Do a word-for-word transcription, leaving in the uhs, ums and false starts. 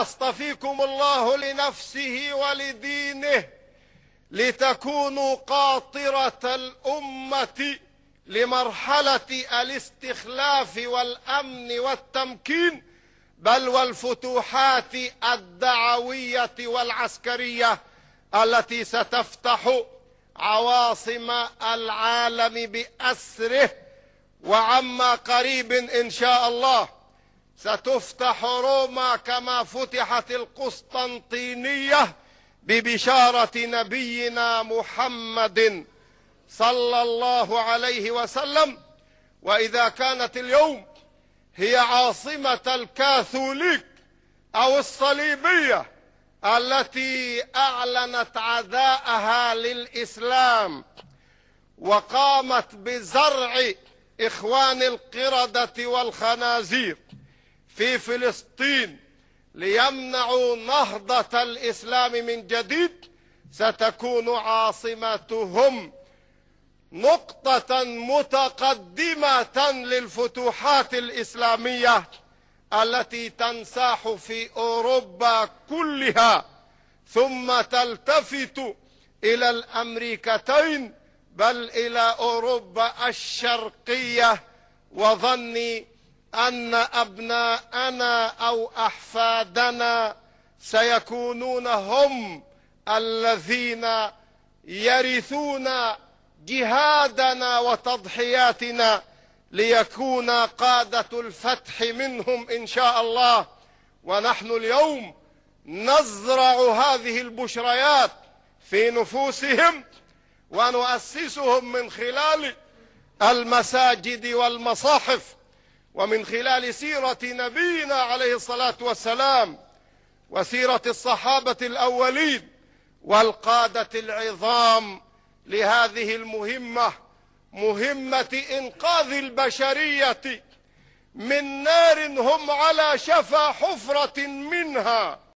يصطفيكم الله لنفسه ولدينه لتكونوا قاطرة الأمة لمرحلة الاستخلاف والأمن والتمكين، بل والفتوحات الدعوية والعسكرية التي ستفتح عواصم العالم بأسره، وعما قريب إن شاء الله ستفتح روما كما فتحت القسطنطينية ببشارة نبينا محمد صلى الله عليه وسلم. وإذا كانت اليوم هي عاصمة الكاثوليك أو الصليبية التي أعلنت عداءها للإسلام وقامت بزرع إخوان القردة والخنازير في فلسطين ليمنعوا نهضة الإسلام من جديد، ستكون عاصمتهم نقطة متقدمة للفتوحات الإسلامية التي تنساح في أوروبا كلها، ثم تلتفت إلى الأمريكتين بل إلى أوروبا الشرقية. وظني أن أبناءنا أو أحفادنا سيكونون هم الذين يرثون جهادنا وتضحياتنا ليكون قادة الفتح منهم إن شاء الله. ونحن اليوم نزرع هذه البشريات في نفوسهم ونؤسسهم من خلال المساجد والمصاحف ومن خلال سيرة نبينا عليه الصلاة والسلام وسيرة الصحابة الأولين والقادة العظام لهذه المهمة، مهمة إنقاذ البشرية من نار هم على شفا حفرة منها.